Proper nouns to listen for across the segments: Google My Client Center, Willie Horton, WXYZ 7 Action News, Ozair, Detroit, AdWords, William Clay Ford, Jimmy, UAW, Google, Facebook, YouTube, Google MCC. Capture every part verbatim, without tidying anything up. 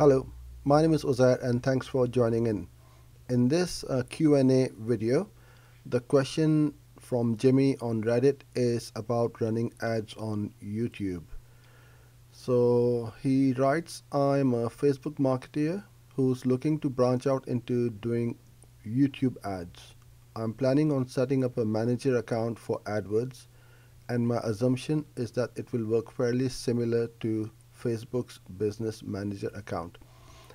Hello, my name is Ozair and thanks for joining in. In this uh, Q and A video, the question from Jimmy on Reddit is about running ads on YouTube. So he writes, I'm a Facebook marketer who's looking to branch out into doing YouTube ads. I'm planning on setting up a manager account for AdWords, and my assumption is that it will work fairly similar to Facebook's business manager account.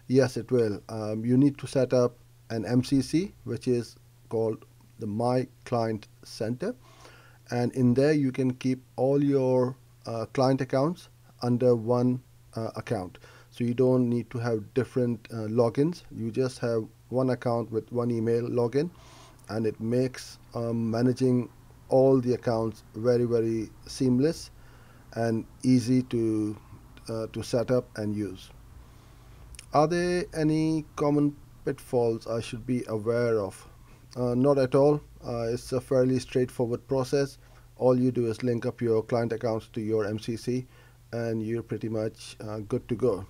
Yes, it will. Um, you need to set up an M C C, which is called the My Client Center, and in there you can keep all your uh, client accounts under one uh, account, so you don't need to have different uh, logins. You just have one account with one email login, and it makes um, managing all the accounts very very seamless and easy to Uh, to set up and use. Are there any common pitfalls I should be aware of? Uh, not at all. Uh, it's a fairly straightforward process. All you do is link up your client accounts to your M C C and you're pretty much uh, good to go.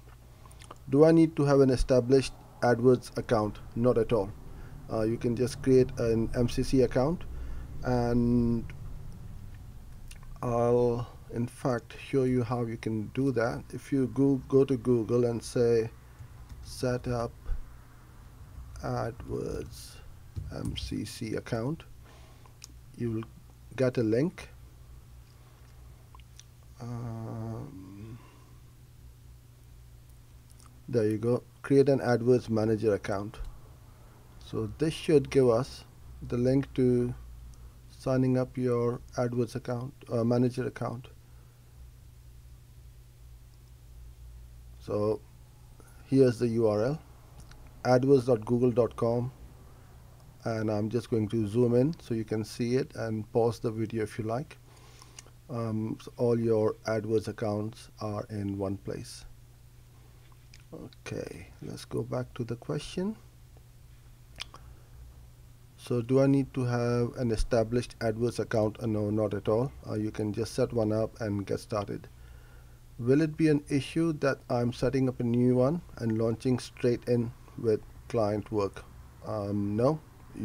Do I need to have an established AdWords account? Not at all. Uh, you can just create an M C C account, and I'll in fact show you how you can do that. If you go, go to Google and say set up AdWords M C C account, you will get a link. Um, there you go, create an AdWords manager account. So this should give us the link to signing up your AdWords account, uh, manager account. So here's the U R L, adwords dot google dot com, and I'm just going to zoom in so you can see it, and pause the video if you like. Um, so all your AdWords accounts are in one place. Okay, let's go back to the question. So do I need to have an established AdWords account? Uh, no, not at all. Uh, you can just set one up and get started. Will it be an issue that I'm setting up a new one and launching straight in with client work? Um, no,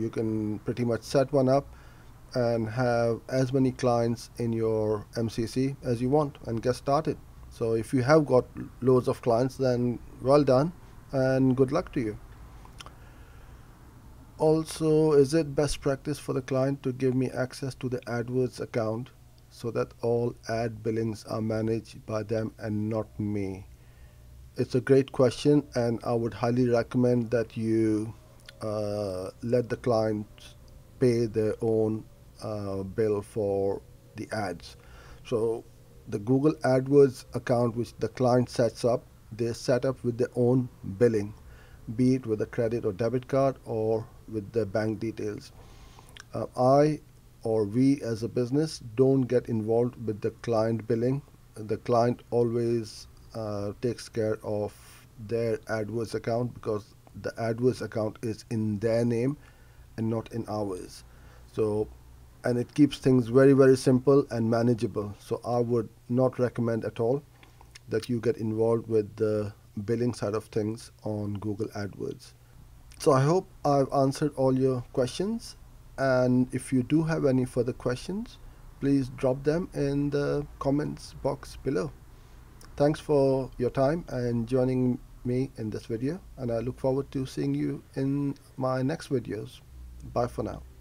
you can pretty much set one up and have as many clients in your M C C as you want and get started. So if you have got loads of clients, then well done and good luck to you. Also, is it best practice for the client to give me access to the AdWords account so that all ad billings are managed by them and not me? It's a great question, and I would highly recommend that you uh, let the client pay their own uh, bill for the ads. So the Google AdWords account which the client sets up, they set up with their own billing, be it with a credit or debit card or with their bank details. Uh, I or we as a business don't get involved with the client billing. The client always uh, takes care of their AdWords account, because the AdWords account is in their name and not in ours. So, and it keeps things very very simple and manageable. So I would not recommend at all that you get involved with the billing side of things on Google AdWords. So I hope I've answered all your questions, and if you do have any further questions, please drop them in the comments box below. Thanks for your time and joining me in this video, and I look forward to seeing you in my next videos. Bye for now.